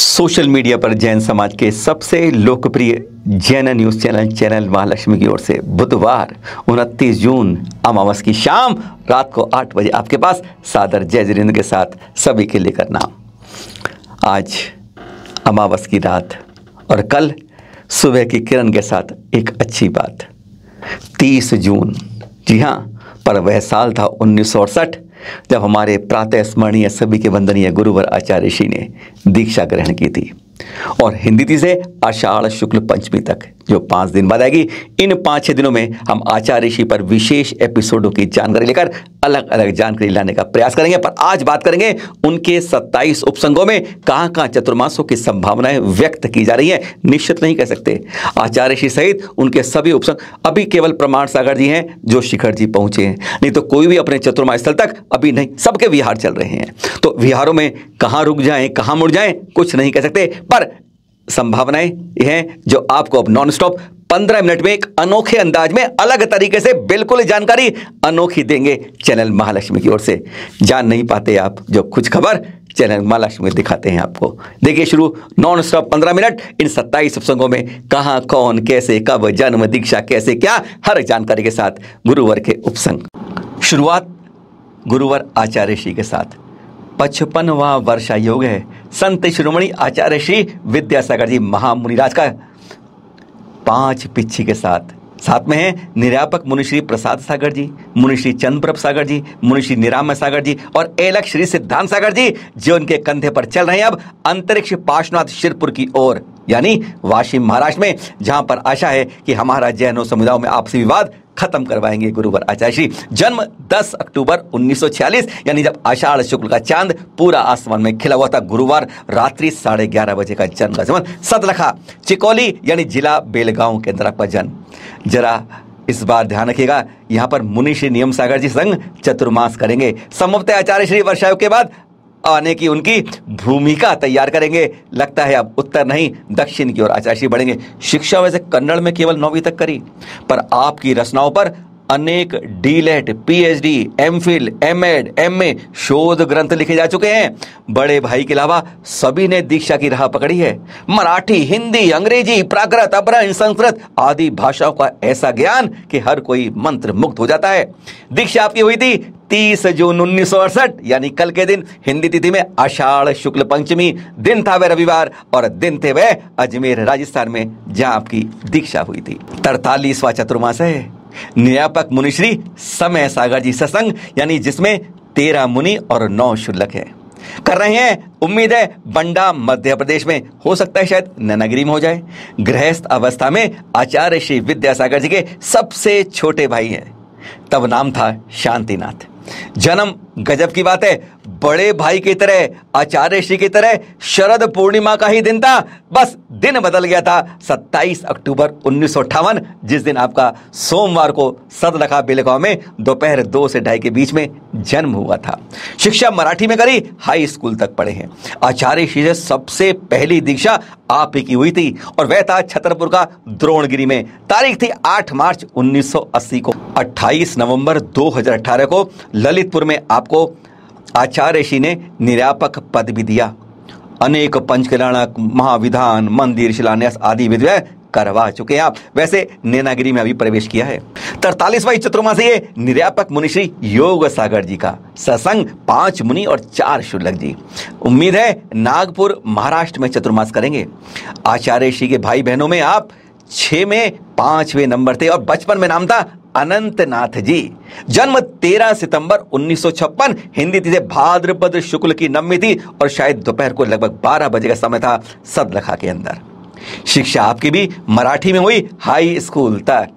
Social media पर जैन समाज के सबसे लोकप्रिय जैन न्यूज़ चैनल महालक्ष्मी की ओर से बुधवार 29 जून अमावस की शाम रात को 8 बजे आपके पास सादर जय जिनेन्द्र के साथ सभी के लेकर नाम। आज अमावस की रात और कल सुबह की किरण के साथ एक अच्छी बात। 30 जून, जी हाँ, पर वह साल था 1968 जब हमारे प्रातः स्मरणीय सभी के वंदनीय गुरुवर आचार्य श्री ने दीक्षा ग्रहण की थी और हिंदी तिथि से आषाढ़ शुक्ल पंचमी तक जो 5 दिन बाद आएगी। इन 5-6 दिनों में हम आचार्य श्री पर विशेष एपिसोडों की जानकारी लेकर अलग अलग जानकारी लाने का प्रयास करेंगे। पर आज बात करेंगे उनके 27 उपसंगों में कहाँ चतुर्मासों की संभावनाएं व्यक्त की जा रही है। निश्चित नहीं कह सकते, आचार्य श्री सहित उनके सभी उपसंग। अभी केवल प्रमाण सागर जी हैं जो शिखर जी पहुंचे हैं, नहीं तो कोई भी अपने चतुर्मास स्थल तक अभी नहीं, सबके विहार चल रहे हैं। तो विहारों में कहाँ रुक जाएं, कहाँ मुड़ जाएं, कुछ नहीं कह सकते। पर संभावनाएं हैं जो आपको अब नॉन स्टॉप 15 मिनट में एक अनोखे अंदाज में अलग तरीके से बिल्कुल जानकारी अनोखी देंगे चैनल महालक्ष्मी की ओर से। जान नहीं पाते आप जो कुछ खबर चैनल महालक्ष्मी दिखाते हैं आपको। देखिए शुरू नॉन स्टॉप 15 मिनट इन 27 सत्संगों में कहाँ कौन कैसे कब जन्म दीक्षा कैसे क्या हर जानकारी के साथ गुरुवर के उपसंग। शुरुआत गुरुवर आचार्य श्री के साथ। 55वां वर्षा योग है संत शिरोमणि आचार्य श्री विद्यासागर जी महामुनिराज का। 5 पिछी के साथ। साथ में है निरापक मुनिश्री प्रसाद सागर जी, मुनिश्री चंद्रप्रभ सागर जी, मुनिश्री निराम सागर जी और एलक श्री सिद्धांत सागर जी जो उनके कंधे पर चल रहे हैं अब अंतरिक्ष पार्श्वनाथ शिरपुर की ओर, यानी वाशी महाराष्ट्र में, जहां पर आशा है कि हमारा जैनों समुदायों में आपसी विवाद खत्म करवाएंगे गुरुवर आचार्य श्री। जन्म 10 अक्टूबर 1946 यानी जब आषाढ़ शुक्ल का चांद पूरा आसमान में खिला हुआ था। गुरुवार रात्रि 11:30 बजे का जन्म का समय। सतलखा चिकोली यानी जिला बेलगांव के अंदर जन्म। जरा इस बार ध्यान रखिएगा, यहाँ पर मुनिश्री नियम सागर जी संग चतुर्मास करेंगे। संभवतः आचार्य श्री वर्षायोग के बाद आने की उनकी भूमिका तैयार करेंगे। लगता है अब उत्तर नहीं दक्षिण की ओर आचार्य श्री बढ़ेंगे। शिक्षा वैसे कन्नड़ में केवल 9वीं तक करी, पर आपकी रचनाओं पर अनेक DLitt, PhD, MPhil, MEd, MA शोध ग्रंथ लिखे जा चुके हैं। बड़े भाई के अलावा सभी ने दीक्षा की राह पकड़ी है। मराठी, हिंदी, अंग्रेजी, प्राकृत, अपभ्रंश, संस्कृत आदि भाषाओं का ऐसा ज्ञान कि हर कोई मंत्र मुक्त हो जाता है। दीक्षा आपकी हुई थी 30 जून 1968 यानी कल के दिन हिंदी तिथि में आषाढ़ शुक्ल पंचमी। दिन था वह रविवार और दिन थे वह अजमेर राजस्थान में जहां आपकी दीक्षा हुई थी। 43वां चतुर्मास है निरापक मुनिश्री समय सागर जी सत्संग, यानी जिसमें 13 मुनि और 9 शुल्लक है। कर रहे हैं, उम्मीद है बंडा मध्य प्रदेश में, हो सकता है शायद नैनागिरी में हो जाए। गृहस्थ अवस्था में आचार्य श्री विद्यासागर जी के सबसे छोटे भाई हैं, तब नाम था शांतिनाथ। जन्म गजब की बात है, बड़े भाई की तरह आचार्य श्री की तरह शरद पूर्णिमा का ही दिन था, बस दिन बदल गया था। 27 अक्टूबर 1958 जिस दिन आपका सोमवार को सदलखा बेलगांव में दोपहर 2 से 2:30 के बीच में जन्म हुआ था। शिक्षा मराठी में करी, हाई स्कूल तक पढ़े हैं। आचार्य श्री से सबसे पहली दीक्षा आप ही की हुई थी और वह था छतरपुर का द्रोणगिरी में। तारीख थी 8 मार्च 1980 को। 28 नवंबर 2018 को ललितपुर में आपको आचार्य श्री ने निरापक पद भी दिया। अनेक पंचकल्याणक, महाविधान, मंदिर शिलान्यास आदि विधि करवा चुके हैं आप। वैसे नैनागिरी में अभी प्रवेश किया है। 43वां चतुर्मास ये निरापक मुनिश्री योग सागर जी का सत्संग, 5 मुनि और 4 शुल्लक जी। उम्मीद है नागपुर महाराष्ट्र में चतुर्मास करेंगे। आचार्य श्री के भाई बहनों में आप 6 में 5वें नंबर थे और बचपन में नाम था अनंतनाथ जी। जन्म 13 सितंबर 1956 हिंदी तिथि भाद्रपद शुक्ल की नवमी थी और शायद दोपहर को लगभग 12 बजे का समय था सदलखा के अंदर। शिक्षा आपकी भी मराठी में हुई, हाई स्कूल तक।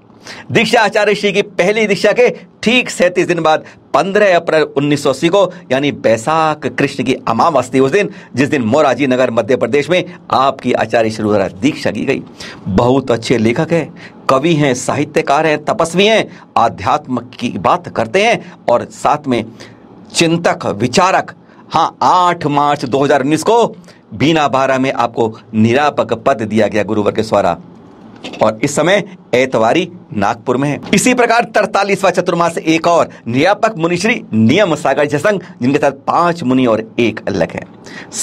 दीक्षा आचार्य श्री की पहली दीक्षा के ठीक 37 दिन बाद 15 अप्रैल 1980 को यानी बैसाख कृष्ण की अमावस्या थी उस दिन, जिस दिन मोरारजी नगर मध्य प्रदेश में आपकी आचार्य श्री द्वारा दीक्षा की गई। बहुत अच्छे लेखक हैं, कवि हैं, साहित्यकार हैं, तपस्वी हैं, आध्यात्म की बात करते हैं और साथ में चिंतक, विचारक। हाँ, 8 मार्च 2019 को बीना बारा में आपको निरापक पद दिया गया गुरुवर के द्वारा। और इस समय ऐतवारी नागपुर में है। इसी प्रकार 43वां चतुर्मास एक और नियापक मुनिश्री नियम सागर जसंग, जिनके साथ 5 मुनि और 1 अलग है।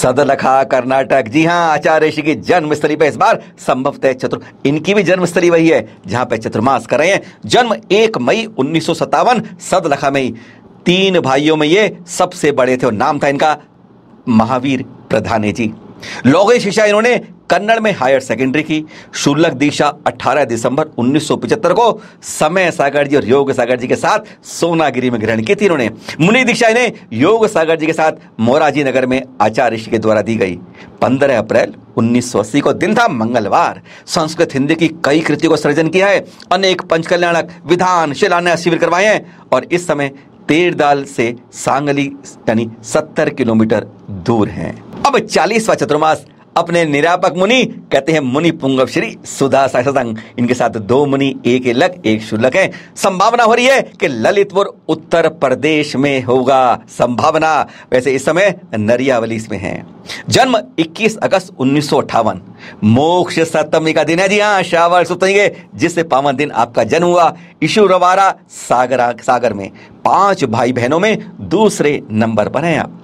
सदलखा कर्नाटक, जी हाँ, आचार्य श्री की जन्मस्थली पे इस बार संभवतः इनकी भी जन्मस्थली वही है जहां पे चतुर्मास कर रहे हैं। जन्म 1 मई 1957 सदलखा में ही। 3 भाइयों में ये सबसे बड़े थे और नाम था इनका महावीर प्रधाने जी। लौकिक शिक्षा इन्होंने कन्नड़ में हायर सेकेंडरी की। शुल्क दीक्षा 18 दिसंबर 1975 को समय सागर जी और योग सागर जी के साथ सोनागिरी में ग्रहण की थी इन्होंने। मुनि दीक्षा इन्हें योग सागर जी के साथ मोराजी नगर में आचार्य श्री के द्वारा दी गई। 15 अप्रैल 1980 को दिन था मंगलवार। संस्कृत हिंदी की कई कृतियों को सृजन किया है। अनेक पंचकल्याणक, विधान, शिलान्यास शिविर करवाए हैं। और इस समय तेरदाल से सांगली यानी 70 किलोमीटर दूर हैं। अब 40वां चतुर्मास अपने निरापक मुनि कहते हैं मुनि पुंगव श्री सुधा सागर। इनके साथ 2 मुनि, 1 लक, 1 शुल्लक है। संभावना हो रही है कि ललितपुर उत्तर प्रदेश में होगा, संभावना। वैसे इस समय नरियावली में है। जन्म 21 अगस्त 1958। मोक्ष सप्तमी का दिन है, जी हाँ, श्रावण सप्तमी के जिससे पावन दिन आपका जन्म हुआ। इशू रवारा सागर में। 5 भाई बहनों में दूसरे नंबर पर हैं आप।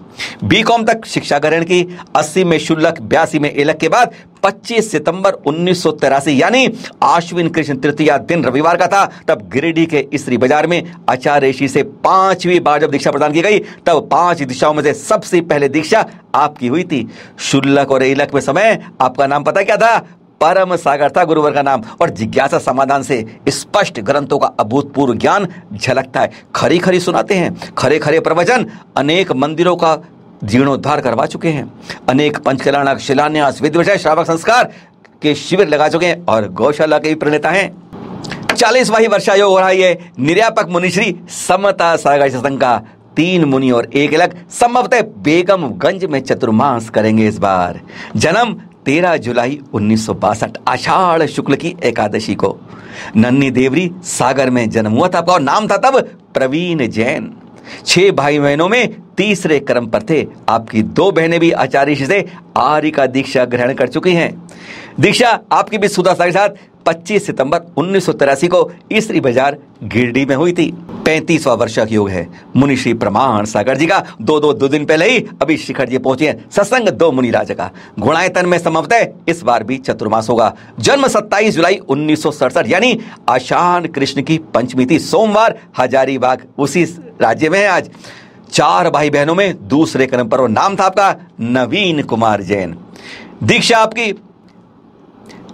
बीकॉम तक शिक्षा ग्रहण की। 80 में शुल्लक, 82 में एलक के बाद 25 सितंबर 1983 यानी आश्विन कृष्ण तृतीया दिन रविवार का था, तब गिरिडीह के इसरी बाजार में आचार्य ऋषि से 5वीं बार जब दीक्षा प्रदान की गई, तब 5 दिशाओं में से सबसे पहले दीक्षा आपकी हुई थी। शुल्लक और एलक में समय आपका नाम पता क्या था? परम सागर था गुरुवर का नाम। और जिज्ञासा समाधान से स्पष्ट ग्रंथों का अभूतपूर्व ज्ञान झलकता है। खरी खरी सुनाते हैं, खरे खरे प्रवचन। अनेक मंदिरों का जीर्णोद्धार करवा चुके हैं। अनेक पंचकल्याणक, शिलान्यास, विधिवशय, श्रावक संस्कार के शिविर लगा चुके हैं और गौशाला के भी प्रणेता हैं। 40वां वर्षायोग हो रहा है निर्यापक मुनिश्री समता सागर सत्संग का। 3 मुनि और 1 अलग, संभवतः बेगमगंज में चतुर्मास करेंगे इस बार। जन्म 13 जुलाई 1962 आषाढ़ शुक्ल की एकादशी को। नन्नी देवरी सागर में जन्म हुआ था आपका और नाम था तब प्रवीण जैन। 6 भाई बहनों में तीसरे क्रम पर थे। आपकी 2 बहनें भी आचार्य जी से आरिका दीक्षा ग्रहण कर चुकी हैं। दीक्षा आपकी भी सुधा सागर के साथ 25 सितंबर 1983 को इसरी बाजार गिरडी में हुई थी। 35वां वर्षा योग है मुनिश्री प्रमाण सागर जी का। दो दिन पहले ही अभी शिखर जी पहुंचे हैं। सत्संग 2 मुनि राजा का। गुणायतन में समाप्त, इस बार भी चतुर्मास होगा। जन्म 27 जुलाई 1967 यानी आषाढ़ कृष्ण की पंचमी थी, सोमवार। हजारीबाग उसी राज्य में है आज। 4 भाई बहनों में दूसरे क्रम पर, नाम था आपका नवीन कुमार जैन। दीक्षा आपकी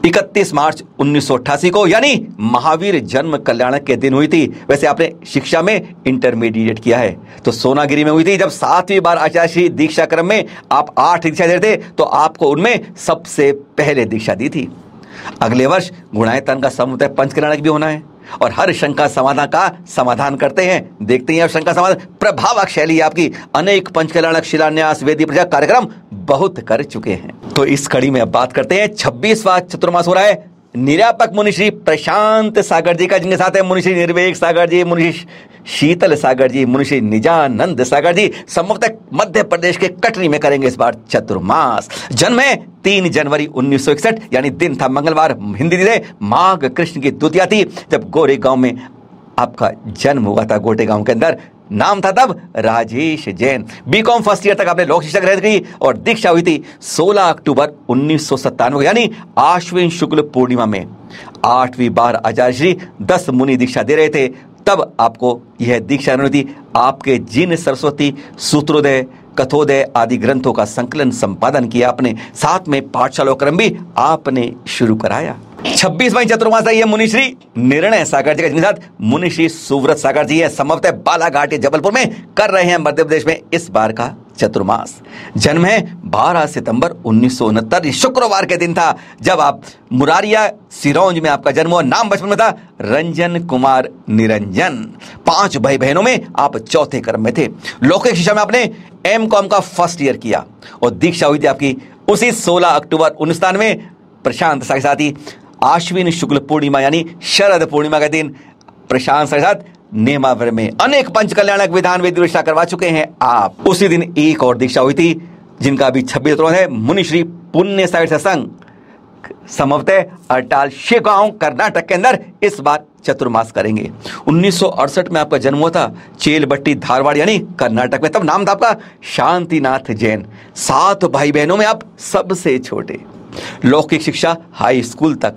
31 मार्च 1988 को यानी महावीर जन्म कल्याणक के दिन हुई थी। वैसे आपने शिक्षा में इंटरमीडिएट किया है तो सोनागिरी में हुई थी। जब 7वीं बार आचार्य दीक्षा क्रम में आप 8 दीक्षा दे थे तो आपको उनमें सबसे पहले दीक्षा दी थी। अगले वर्ष गुणायतन का समुदाय पंचकल्याणक भी होना है और हर शंका समाधान का समाधान करते हैं। देखते हैं अब शंका समाधान। प्रभावक शैली आपकी। अनेक पंचकल्याणक, शिलान्यास, वेदी प्रजा कार्यक्रम बहुत कर चुके हैं। तो इस कड़ी में अब बात करते हैं 26वां चतुर्मास हो रहा है निरापक मुनिश्री प्रशांत सागर जी का, जिनके साथ है मुनिश्री निर्वेक सागर जी, मुनिश्री शीतल सागर जी, मुनिश्री निजानंद सागर जी। संभवतः मध्य प्रदेश के कटनी में करेंगे इस बार चतुर्मास। जन्म है 3 जनवरी 1961 यानी दिन था मंगलवार, हिंदी दिन माघ कृष्ण की द्वितीया थी, जब गोरे गांव में आपका जन्म हुआ था, गोटे गांव के अंदर। नाम था तब Rajesh Jain. BCom first year तक आपने लोक शिक्षा ग्रहण की और दीक्षा हुई थी 16 अक्टूबर 1997 यानी आश्विन शुक्ल पूर्णिमा में। 8वीं बार आचार्य श्री 10 मुनि दीक्षा दे रहे थे, तब आपको यह दीक्षा थी। आपके जिन सरस्वती, सूत्रोदय, कथोदय आदि ग्रंथों का संकलन संपादन किया आपने। साथ में पाठशाला क्रम भी आपने शुरू कराया। 26वां चतुर्मास है मुनिश्री निर्णय सागर जी का, जिनके साथ मुनिश्री सुव्रत सागर जी है। संभवतः बालाघाट या जबलपुर में कर रहे हैं मध्य प्रदेश में इस बार का चतुर्मास। जन्म है 12 सितंबर 1969 शुक्रवार के दिन था, जब आप मुरारिया सिरौंज में आपका जन्म हुआ। नाम बचपन में था रंजन कुमार निरंजन। 5 भाई बहनों में आप चौथे क्रम में थे। लौकिक शिक्षा में आपने एमकॉम का फर्स्ट ईयर किया और दीक्षा हुई थी आपकी उसी 16 अक्टूबर 1997 प्रशांत सागर के साथ ही। आश्विन शुक्ल पूर्णिमा यानी शरद पूर्णिमा के दिन प्रशांत सागर के साथ नेमावर में अनेक पंचकल्याणक, विधान, वेद दीक्षा करवा चुके हैं आप। उसी दिन 1 और दीक्षा हुई थी, जिनका अभी 26 है मुनिश्री पुण्य सागर सत्संग। संभवतः 48 गांव कर्नाटक के अंदर इस बार चतुर्मास करेंगे। 1968 में आपका जन्म हुआ था चेलबट्टी धारवाड़ यानी कर्नाटक में। तब नाम था आपका शांतिनाथ जैन। 7 भाई बहनों में आप सबसे छोटे। लौकिक शिक्षा हाई स्कूल तक।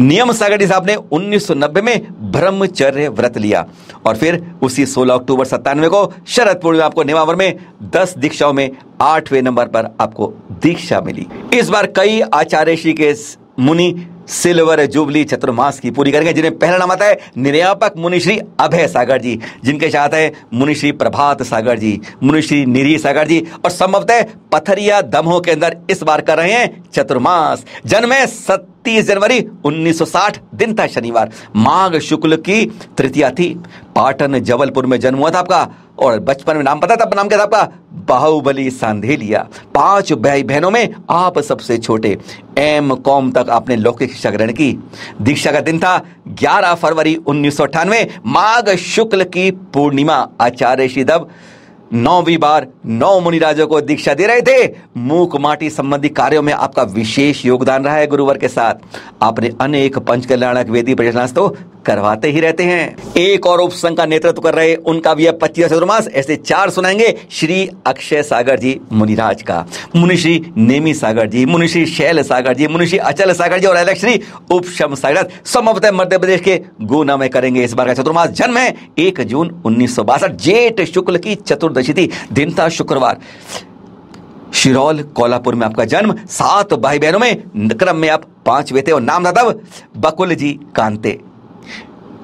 नियम सागर जी साहब ने 1990 में ब्रह्मचर्य व्रत लिया और फिर उसी 16 अक्टूबर 1997 को शरद पूर्णिमा आपको नेमावर में 10 दीक्षाओं में 8वें नंबर पर आपको दीक्षा मिली। इस बार कई आचार्य श्री के मुनि सिल्वर जुबली चतुर्मास की पूरी करेंगे, जिन्हें पहला नाम आता है निर्यापक मुनिश्री अभय सागर जी, जिनके साथ है मुनिश्री प्रभात सागर जी, मुनिश्री नीरी सागर जी, और संभवतः पथरिया दमोह के अंदर इस बार कर रहे हैं चतुर्मास। जन्म 30 जनवरी 1960, दिन था शनिवार, माघ शुक्ल की तृतीया थी। पाटन जबलपुर में जन्म हुआ था आपका, और बचपन में नाम पता था, नाम क्या था आपका? बाहुबली सांधेलिया। 5 भाई बहनों में आप सबसे छोटे। M.Com तक आपने लौकिक शिक्षा ग्रहण की। दीक्षा का दिन था 11 फरवरी 1998, माघ शुक्ल की पूर्णिमा। आचार्य श्री दब 9वीं बार 9 मुनिराजों को दीक्षा दे रहे थे। मूक माटी संबंधी कार्यों में आपका विशेष योगदान रहा है। गुरुवर के साथ आपने अनेक पंच कल्याणक वेदी प्रयास तो करवाते ही रहते हैं। एक और उपसंघ का नेतृत्व कर रहे, उनका भी 25वां चतुर्मास। ऐसे 4 सुनाएंगे। श्री अक्षय सागर जी मुनिराज का, मुनिश्री नेमी सागर जी, मुनिश्री शैल सागर जी, मुनिश्री अचल सागर जी, और अलक्षरी उपशम सागर। संभवतः मध्य प्रदेश के गुना में करेंगे इस बार का चतुर्मास। जन्म है 1 जून 1962, जेठ शुक्ल की चतुर्दशी थी, दिन था शुक्रवार। शिरोल कोल्हापुर में आपका जन्म। 7 भाई बहनों में क्रम में आप 5वें थे, और नाम था तब बकुल जी कांते।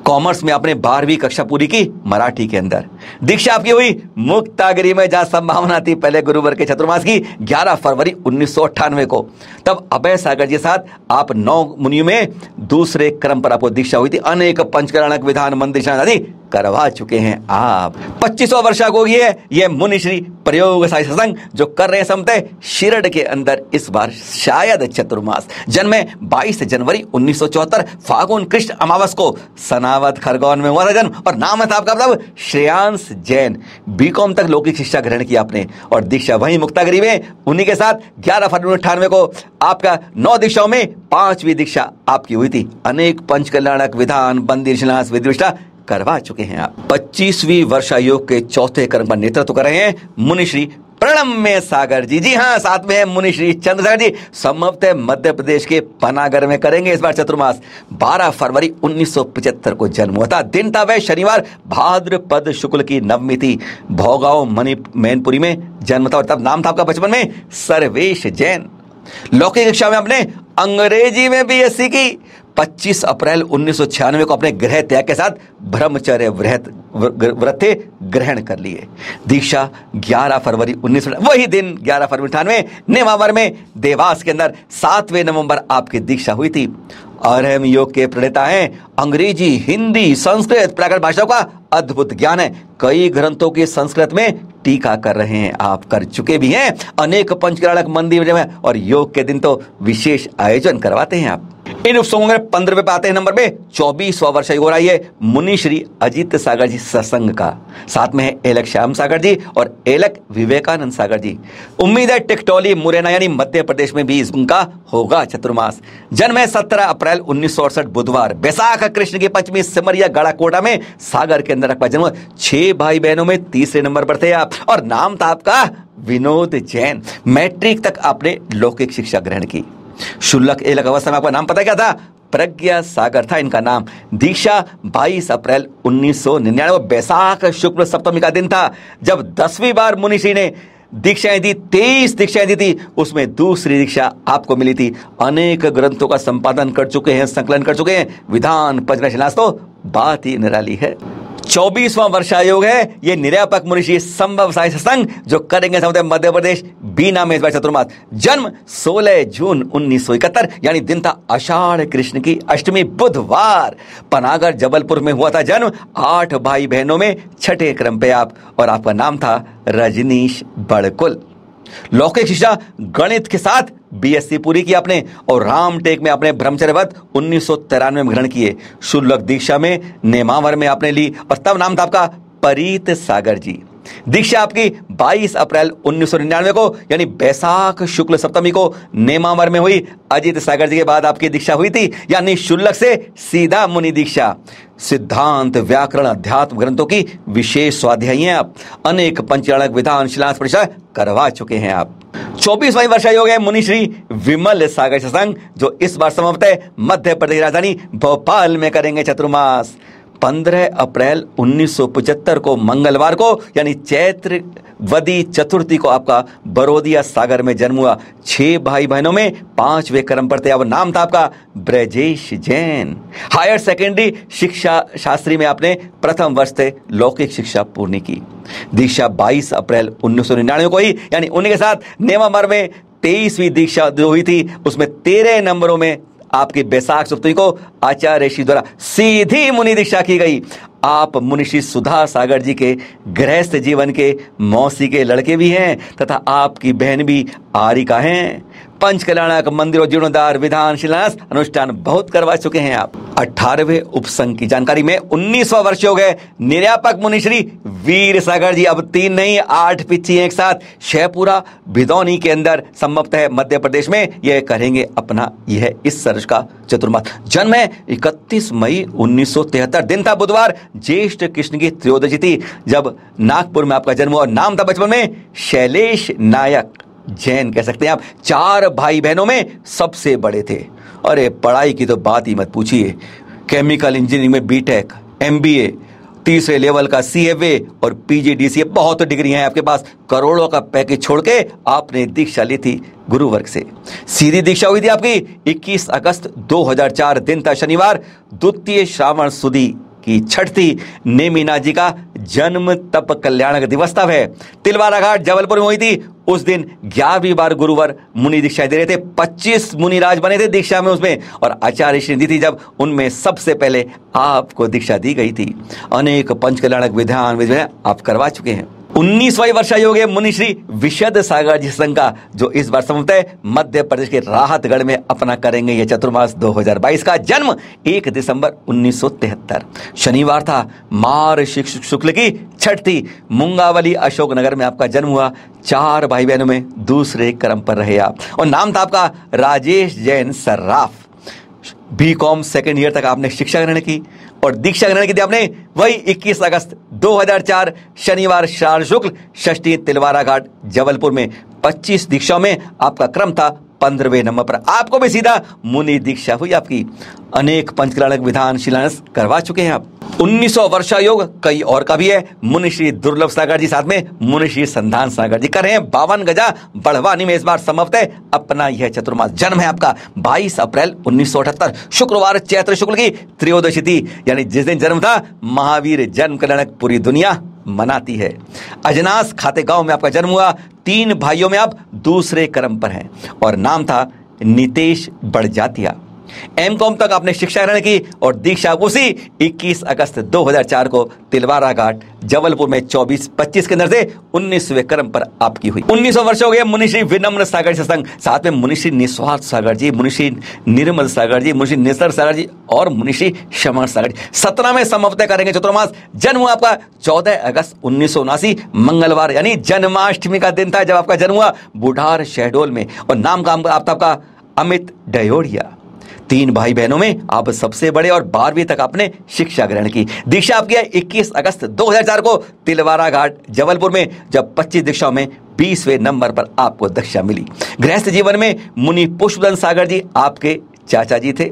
कॉमर्स में आपने 12वीं कक्षा पूरी की मराठी के अंदर। दीक्षा आपकी हुई मुक्तागिरी में, जहां संभावना थी पहले गुरुवार के चतुर्मास की, 11 फरवरी 1998 को। तब अभय सागर के साथ आप 9 मुनियों में 2रे क्रम पर आपको दीक्षा हुई थी। अनेक पंचकरणक विधान मंदिर शादी करवा चुके हैं आप। 25वां वर्षा को है ये मुनिश्री प्रयोग सत्संग जो कर रहे हैं समते शिरड के अंदर इस बार शायद चतुर्मास। जन्म 22 जनवरी 1974, फागुन कृष्ण अमावस को सनावद खरगोन में हुआ था जन्म, और नाम था आपका मतलब श्रेयांश जैन। B.Com तक लौकिक शिक्षा ग्रहण की आपने, और दीक्षा वहीं मुक्तागिरी में उन्हीं के साथ 11 फरवरी 1998 को। आपका 9 दीक्षाओं में 5वीं दीक्षा आपकी हुई थी। अनेक पंच कल्याणक विधान मंदिर शिलान्यास विधिविष्ठा करवा चुके हैं आप। 25वीं वर्षा योग के 4थे क्रम पर नेतृत्व कर रहे हैं मुनिश्री प्रणम्य सागर जी। जी हाँ, साथ में है मुनिश्री चंद्रप्रभ सागर जी। संभवतः मध्य प्रदेश के पनागर में करेंगे इस बार चतुर्मास। 12 फरवरी 1975 को जन्म हुआ था, दिन था वह शनिवार, भाद्रपद शुक्ल की नवमी थी। भोगांव मैनपुरी में जन्म था, और तब नाम था आपका बचपन में सर्वेश जैन। लौकिक शिक्षा में आपने अंग्रेजी में BSc की। 25 अप्रैल 1996 को अपने गृह त्याग के साथ ब्रह्मचर्य व्रत ग्रहण कर लिए। दीक्षा 11 फरवरी 19 वही दिन 11 फरवरी 1998 नेमावर में देवास के अंदर 7वें नवंबर आपकी दीक्षा हुई थी। अरहम योग के प्रणेता हैं। अंग्रेजी, हिंदी, संस्कृत, प्राकृत भाषाओं का अद्भुत ज्ञान है। कई ग्रंथों के संस्कृत में टीका कर रहे हैं आप, कर चुके भी हैं। अनेक पंचकरणक मंदिर में, और योग के दिन तो विशेष आयोजन करवाते हैं आप। इन उपसंगों में 15वें पे आते हैं नंबर पे। 24वां वर्ष हो रहा है मुनिश्री अजित सागर जी सत्संग का, साथ में है एलक श्याम सागर जी और एलक विवेकानंद सागर जी। उम्मीद है टिकटोली मुरैना यानी मध्य प्रदेश में भी इसका होगा चतुर्मास। जन्म है 17 अप्रैल 1968, बुधवार। बैसाख कृष्ण की पंचमी सिमरिया गड़ाकोटा में सागर के अंदर आपका जन्म। 6 भाई बहनों में 3रे नंबर पर थे आप, और नाम था आपका विनोद जैन। मैट्रिक तक आपने लौकिक शिक्षा ग्रहण की। शुल्लक एलक अवस्था में आपका नाम पता क्या था? प्रज्ञा सागर था इनका नाम। दीक्षा 22 अप्रैल 1999, बैसाख शुक्ल सप्तमी का दिन था, जब 10वीं बार मुनिश्री ने दीक्षाएं दी। 23 दीक्षाएं दी थी, उसमें 2री दीक्षा आपको मिली थी। अनेक ग्रंथों का संपादन कर चुके हैं, संकलन कर चुके हैं। विधान पंचकशिलास तो बात ही निराली है। 24वां वर्षायोग है ये निर्यापक मुनिश्री संभव साई सत्संग जो करेंगे मध्य प्रदेश बीना में इस बार चतुर्मास। जन्म 16 जून 1971, यानी दिन था आषाढ़ कृष्ण की अष्टमी, बुधवार। पनागर जबलपुर में हुआ था जन्म। 8 भाई बहनों में 6ठे क्रम पे आप, और आपका नाम था रजनीश बड़कुल। लौकिक शिक्षा गणित के साथ BSc पूरी की आपने, और रामटेक में आपने ब्रह्मचर्य व्रत 1993 में ग्रहण किए। शुल्लक दीक्षा में नेमावर में आपने ली, और तब नाम था आपका परीत सागर जी। दीक्षा आपकी 22 अप्रैल 1999 को यानी बैसाख शुक्ल सप्तमी को नेमावर में हुई। अजित सागर जी के बाद आपकी दीक्षा हुई थी यानी शुल्लक से सीधा मुनि दीक्षा। सिद्धांत व्याकरण अध्यात्म ग्रंथों की विशेष स्वाध्यायी हैं आप। अनेक पंचाणक विधान शिलान्यास परिचय करवा चुके हैं आप। 24वां वर्षायु हो गए मुनिश्री विमल सागर सत्संग जो इस बार समाप्त है। मध्य प्रदेश राजधानी भोपाल में करेंगे चतुर्मास। 15 अप्रैल 1975 को मंगलवार को यानी चैत्र वदी चतुर्थी को आपका बरोदिया सागर में जन्म हुआ। 6 भाई बहनों में 5वें क्रम पर थे। अब नाम था आपका ब्रजेश जैन। हायर सेकेंडरी शिक्षा शास्त्री में आपने प्रथम वर्ष थे, लौकिक शिक्षा पूर्ण की। दीक्षा 22 अप्रैल 1999 को ही यानी उन्हीं के साथ नेमावर में 23वीं दीक्षा जो हुई थी उसमें 13 नंबरों में आपकी बैसाख सप्तमी को आचार्य श्री द्वारा सीधी मुनि दीक्षा की गई। आप मुनिश्री सुधा सागर जी के गृहस्थ जीवन के मौसी के लड़के भी हैं तथा आपकी बहन भी आरिका हैं। पंचकल्याणक मंदिरों जीर्णोद्धार विधान शिलान्यास अनुष्ठान बहुत करवा चुके हैं आप। 18वें उपसंघ की जानकारी में 19वां वर्ष हो गए निर्यापक मुनिश्री वीर सागर जी। अब 3 नहीं 8 पिछी एक साथ। शहपुरा भिदौनी के अंदर समाप्त है मध्य प्रदेश में। यह करेंगे अपना यह इस सर्ष का चतुर्मास। जन्म है 31 मई 1973, दिन था बुधवार, ज्येष्ठ कृष्ण की त्रयोदशी थी जब नागपुर में आपका जन्म हुआ। नाम था बचपन में शैलेश नायक जैन कह सकते हैं आप। 4 भाई बहनों में सबसे बड़े थे। अरे पढ़ाई की तो बात ही मत पूछिए। केमिकल इंजीनियरिंग में बीटेक, एमबीए, तीसरे लेवल का सीएफए और पीजीडीसीए, बहुत डिग्री हैं आपके पास। करोड़ों का पैकेज छोड़ के आपने दीक्षा ली थी गुरुवर्ग से। सीधी दीक्षा हुई थी आपकी 21 अगस्त 2004, दिन था शनिवार, द्वितीय श्रावण सुदी की छठी। नेमिना जी का जन्म तप कल्याणक दिवस तब है। तिलवारा घाट जबलपुर में हुई थी। उस दिन 11वीं बार गुरुवर मुनि दीक्षा दे रहे थे। 25 मुनिराज बने थे दीक्षा में उसमें, और आचार्य श्री दी थी जब उनमें सबसे पहले आपको दीक्षा दी गई थी। अनेक पंचकल्याणक विधान आप करवा चुके हैं। 19वां वर्षायु हो गए मुनिश्री विशद सागर जी संघ का जो इस बार समाप्त है। मध्य प्रदेश के राहतगढ़ में अपना करेंगे ये चतुर्मास 2022 का। जन्म 1 दिसंबर 1973, शनिवार था, मार शुक्ल की छठी। मुंगावली अशोकनगर में आपका जन्म हुआ। 4 भाई बहनों में दूसरे क्रम पर रहे आप, और नाम था आपका Rajesh Jain Sarraf. BCom second year तक आपने शिक्षा ग्रहण की और दीक्षा ग्रहण की थी आपने वही 21 अगस्त 2004, शनिवार, श्राद्ध शुक्ल षष्ठी, तिलवारा घाट जबलपुर में। 25 दीक्षाओं में आपका क्रम था 15वें नंबर पर। आपको भी सीधा मुनि दीक्षा हुई आपकी। अनेक पंचकल्याणक विधान शिलान्यास करवा चुके हैं आप। 19वां वर्षायोग कई और का भी है। मुनिश्री दुर्लभ सागर जी साथ में मुनिश्री संधान सागर जी कर रहे हैं 52 गजा बड़वानी में इस बार समाप्त है अपना यह चतुर्मास। जन्म है आपका 22 अप्रैल 1978, शुक्रवार, चैत्र शुक्ल की त्रयोदशी थी यानी जिस दिन जन्म था महावीर जन्म कल्याणक पूरी दुनिया मनाती है। अजनास खाते गांव में आपका जन्म हुआ। 3 भाइयों में आप दूसरे क्रम पर हैं और नाम था नितेश बड़जातिया। एमकॉम तक आपने शिक्षा ग्रहण की और दीक्षा उसी 21 अगस्त 2004 को तिलवारा घाट जबलपुर में 24-25 के अंदर से 19वें क्रम पर आपकी हुई। 19वां वर्ष हो गया मुनिश्री विनम्र सागर सत्संग साथ में मुनिश्री निस्वार सागर जी, मुनिश्री निर्मल सागर जी, मुनिश्री नेसर सागर जी और मुनिश्री शमर सागर जी। 17वें समाप्त करेंगे चतुर्मास। जन्म हुआ आपका 14 अगस्त 1979, मंगलवार यानी जन्माष्टमी का दिन था जब आपका जन्म हुआ बुढ़ार शहडोल में, और नाम का आपका अमित डयोड़िया। 3 भाई बहनों में आप सबसे बड़े और 12वीं तक आपने शिक्षा ग्रहण की। दीक्षा आपकी है 21 अगस्त 2004 को तिलवारा घाट जबलपुर में, जब 25 दीक्षाओं में 20वें नंबर पर आपको दीक्षा मिली। गृहस्थ जीवन में मुनि पुष्पदन सागर जी आपके चाचा जी थे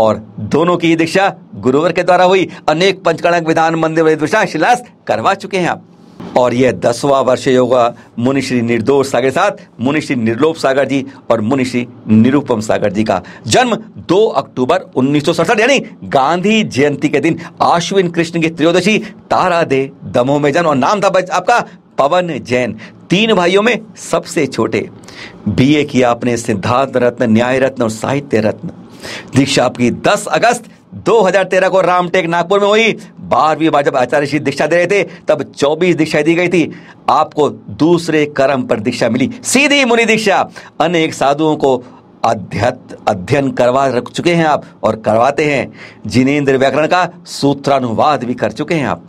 और दोनों की दीक्षा गुरुवर के द्वारा हुई। अनेक पंचकल्याणक विधान मंदिर दीक्षा शिलास करवा चुके हैं आप। और यह 10वां वर्ष होगा मुनिश्री निर्दोष सागर साथ मुनिश्री निर्लोप सागर जी और मुनिश्री निरूपम सागर जी का। जन्म 2 अक्टूबर 1967 यानी गांधी जयंती के दिन, आश्विन कृष्ण की त्रयोदशी, तारा दे दमोह में जन्म, और नाम था आपका पवन जैन। 3 भाइयों में सबसे छोटे। बीए किया आपने सिद्धार्थ रत्न, न्याय रत्न और साहित्य रत्न। दीक्षा आपकी 10 अगस्त 2013 को रामटेक नागपुर में हुई। 12वीं बार जब आचार्य श्री दीक्षा दे रहे थे तब 24 दीक्षाएं दी गई थी। आपको दूसरे क्रम पर दीक्षा मिली, सीधी मुनि दीक्षा। अनेक साधुओं को अध्ययन करवा रख चुके हैं आप और करवाते हैं। जिनेंद्र व्याकरण का सूत्रानुवाद भी कर चुके हैं आप।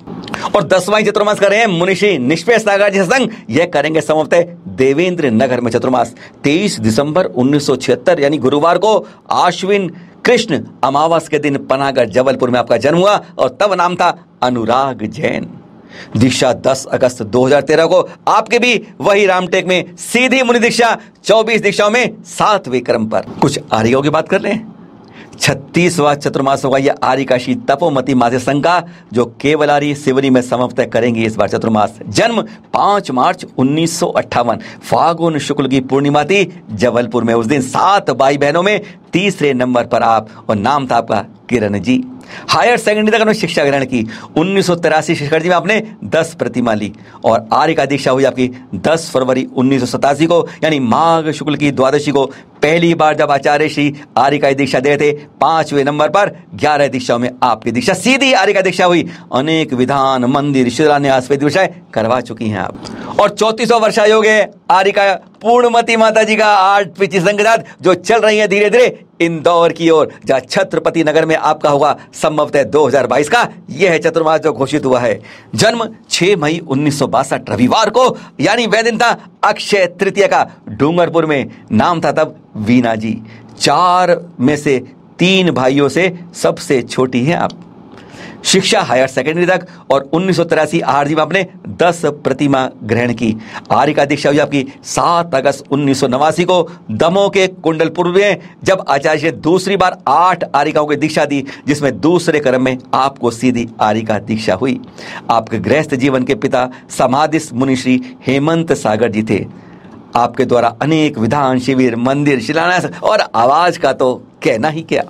और 10वां चतुर्मास कर रहे हैं मुनिश्री निर्वेक सागर जी संग, यह करेंगे संभवतः देवेंद्र नगर में चतुर्मास 23 दिसंबर 1976 यानी गुरुवार को आश्विन कृष्ण अमावस के दिन पनागर जबलपुर में आपका जन्म हुआ और तब नाम था अनुराग जैन। दीक्षा 10 अगस्त 2013 को आपके भी वही रामटेक में सीधी मुनि दीक्षा, 24 दीक्षाओं में 7वें क्रम पर। कुछ आर्यों की बात कर लें। 36वां चतुर्मास होगा यह आरिका श्री तपोमती मासे संघ का, जो केवलारी सिवनी में समाप्त करेंगे इस बार चतुर्मास। जन्म 5 मार्च 1958 फागुन शुक्ल की पूर्णिमा थी जबलपुर में उस दिन। 7 भाई बहनों में तीसरे नंबर पर आप और नाम था आपका किरण जी। हायर सेकेंडरी तक उन्होंने शिक्षा ग्रहण की। 1983 शिक्षक जी में आपने 10 प्रतिमा ली और आर्य दीक्षा हुई आपकी 10 फरवरी 1987 को, यानी माघ शुक्ल की द्वादशी को पहली बार जब आचार्य श्री आर्य दीक्षा दे थे 5वें नंबर पर। 11 दीक्षाओं में आपकी दीक्षा सीधी आर्य दीक्षा हुई। अनेक विधान मंदिर शिलान्यास विषय करवा चुकी हैं आप। और 34वां वर्षायोग है आरिका पूर्णमती माता जी का 8वीं संघ के साथ, जो चल रही है धीरे धीरे इंदौर की ओर, जहाँ छत्रपति नगर में आपका होगा संभवतः 2022 का यह है चतुर्मास जो घोषित हुआ है। जन्म 6 मई 1962 रविवार को, यानी वह दिन था अक्षय तृतीया का डूंगरपुर में। नाम था तब वीना जी। 4 में से 3 भाइयों से सबसे छोटी हैं आप। शिक्षा हायर सेकेंडरी तक और 1983 आरजी में आपने 10 प्रतिमा ग्रहण की। आरिका दीक्षा हुई आपकी 7 अगस्त 1989 को दमोह के कुंडलपुर में, जब आचार्य ने दूसरी बार 8 आरिकाओं की दीक्षा दी, जिसमें दूसरे क्रम में आपको सीधी आरिका दीक्षा हुई। आपके गृहस्थ जीवन के पिता समाधिस्थ मुनिश्री हेमंत सागर जी थे। आपके द्वारा अनेक विधान शिविर मंदिर शिलान्यास और आवाज का तो कहना ही क्या।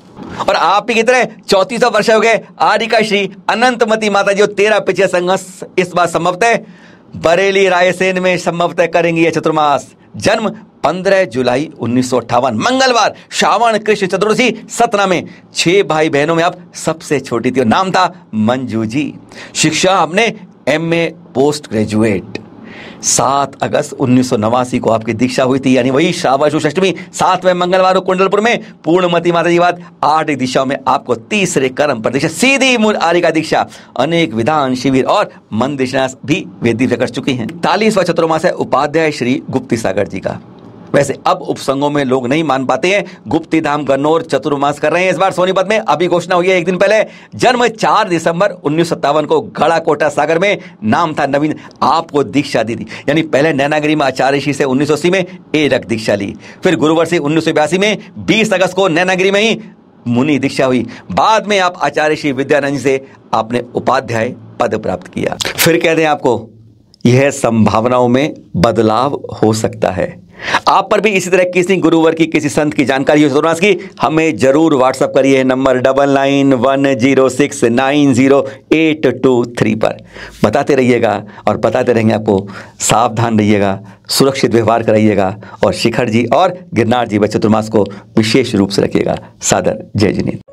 और आप ही की तरह 34वां वर्ष हो गए आरिका श्री अनंतमती माता जी 13 पिछले संघर्ष इस बार संभवतः बरेली रायसेन में संभवतः करेंगी यह चतुर्मास। जन्म 15 जुलाई 1958 मंगलवार श्रावण कृष्ण चतुर्दशी सतना में। 6 भाई बहनों में आप सबसे छोटी थी और नाम था मंजू जी। शिक्षा आपने MA पोस्ट ग्रेजुएट। 7 अगस्त 1989 को आपकी दीक्षा हुई थी, यानी वही श्रावण अष्टमी 7वें मंगलवार को कुंडलपुर में। पूर्णमती माता जी बाद 8 दीक्षाओं में आपको तीसरे क्रम पर दीक्षा सीधी मूल आरिका दीक्षा। अनेक विधान शिविर और मंदिर शिलान्यास भी वे दीक्षा कर चुकी हैं। 40वां चतुर्मास है उपाध्याय श्री गुप्ती सागर जी का। वैसे अब उपसंगों में लोग नहीं मान पाते हैं। गुप्ती धाम गन्नौर चतुर्मास कर रहे हैं इस बार सोनीपत में, अभी घोषणा हुई है एक दिन पहले। जन्म 4 दिसंबर 1957 को गड़ाकोटा सागर में। नाम था नवीन। आपको दीक्षा दी थी, यानी पहले नैनागिरी में आचार्य श्री से 1980 में एरक दीक्षा ली, फिर गुरुवर से 1982 में। 20 अगस्त को नैनागिरी में ही मुनि दीक्षा हुई। बाद में आप आचार्य श्री विद्यानंद से आपने उपाध्याय पद प्राप्त किया। फिर कह दें आपको यह संभावनाओं में बदलाव हो सकता है। आप पर भी इसी तरह किसी गुरुवर की किसी संत की जानकारी हो चतुर्मास की, हमें जरूर व्हाट्सएप करिए नंबर 9910690823 पर। बताते रहिएगा और बताते रहेंगे आपको। सावधान रहिएगा, सुरक्षित व्यवहार कराइएगा और शिखर जी और गिरनार जी व चतुर्मास को विशेष रूप से रखिएगा। सादर जय जिनेन्द्र।